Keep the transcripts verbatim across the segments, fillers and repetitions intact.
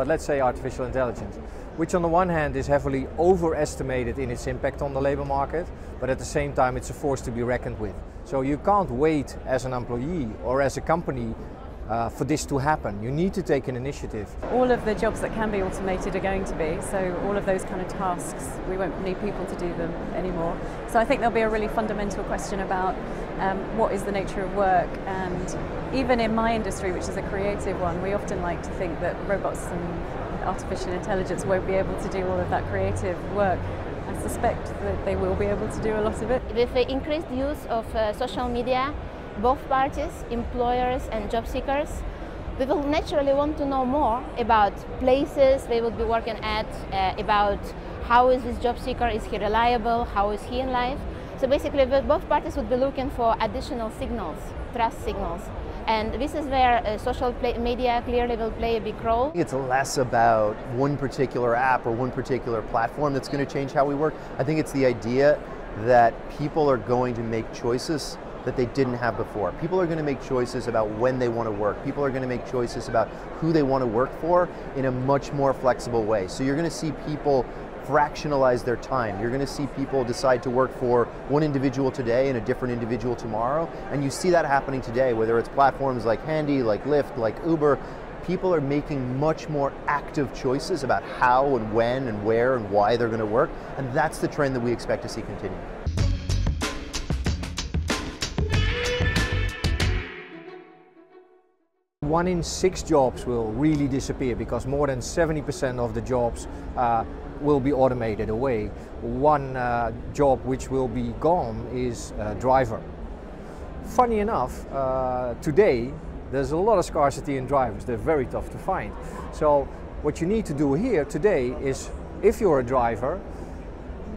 but let's say artificial intelligence, which on the one hand is heavily overestimated in its impact on the labor market, but at the same time it's a force to be reckoned with. So you can't wait as an employee or as a company Uh, for this to happen. You need to take an initiative. All of the jobs that can be automated are going to be, so all of those kind of tasks, we won't need people to do them anymore. So I think there'll be a really fundamental question about um, what is the nature of work, and even in my industry, which is a creative one, we often like to think that robots and artificial intelligence won't be able to do all of that creative work. I suspect that they will be able to do a lot of it. With the increased use of uh, social media, both parties, employers and job seekers, we will naturally want to know more about places they would be working at, uh, about how is this job seeker, is he reliable, how is he in life. So basically both parties would be looking for additional signals, trust signals. And this is where uh, social media clearly will play a big role. It's less about one particular app or one particular platform that's going to change how we work. I think it's the idea that people are going to make choices that they didn't have before. People are going to make choices about when they want to work. People are going to make choices about who they want to work for in a much more flexible way. So you're going to see people fractionalize their time. You're going to see people decide to work for one individual today and a different individual tomorrow. And you see that happening today, whether it's platforms like Handy, like Lyft, like Uber. People are making much more active choices about how and when and where and why they're going to work. And that's the trend that we expect to see continue. One in six jobs will really disappear because more than seventy percent of the jobs uh, will be automated away. One uh, job which will be gone is uh, driver. Funny enough, uh, today there's a lot of scarcity in drivers. They're very tough to find. So what you need to do here today is, if you're a driver,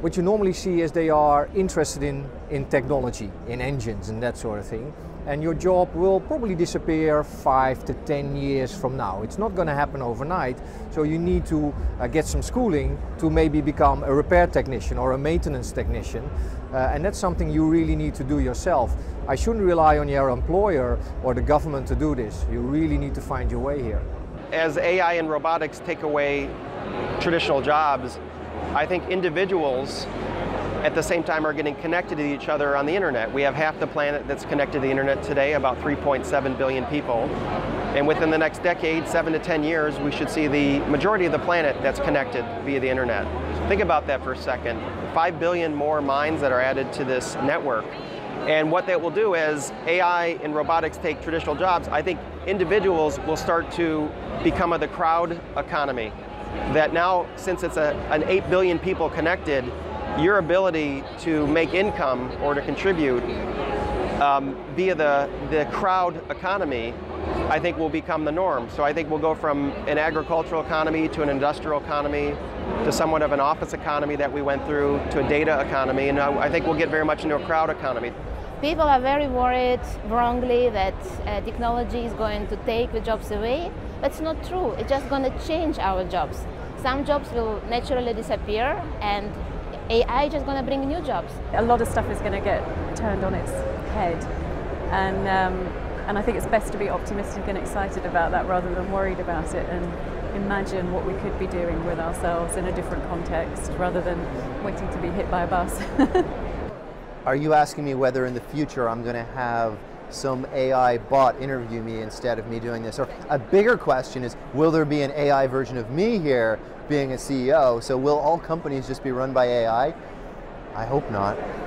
what you normally see is they are interested in, in technology, in engines and that sort of thing. And your job will probably disappear five to ten years from now. It's not going to happen overnight, so you need to uh, get some schooling to maybe become a repair technician or a maintenance technician, uh, and that's something you really need to do yourself. I shouldn't rely on your employer or the government to do this. You really need to find your way here. As A I and robotics take away traditional jobs, I think individuals at the same time are getting connected to each other on the internet. We have half the planet that's connected to the internet today, about three point seven billion people. And within the next decade, seven to ten years, we should see the majority of the planet that's connected via the internet. Think about that for a second. Five billion more minds that are added to this network. And what that will do is, A I and robotics take traditional jobs, I think individuals will start to become a the crowd economy. That now, since it's a, an eight billion people connected, your ability to make income or to contribute um, via the, the crowd economy, I think will become the norm. So I think we'll go from an agricultural economy to an industrial economy to somewhat of an office economy that we went through to a data economy, and I, I think we'll get very much into a crowd economy. People are very worried, wrongly, that uh, technology is going to take the jobs away. That's not true. It's just going to change our jobs. Some jobs will naturally disappear, and A I is just going to bring new jobs. A lot of stuff is going to get turned on its head, and um, and I think it's best to be optimistic and excited about that rather than worried about it, and imagine what we could be doing with ourselves in a different context rather than waiting to be hit by a bus. Are you asking me whether in the future I'm going to have some A I bot interview me instead of me doing this? Or a bigger question is, will there be an A I version of me here being a C E O? So will all companies just be run by A I? I hope not.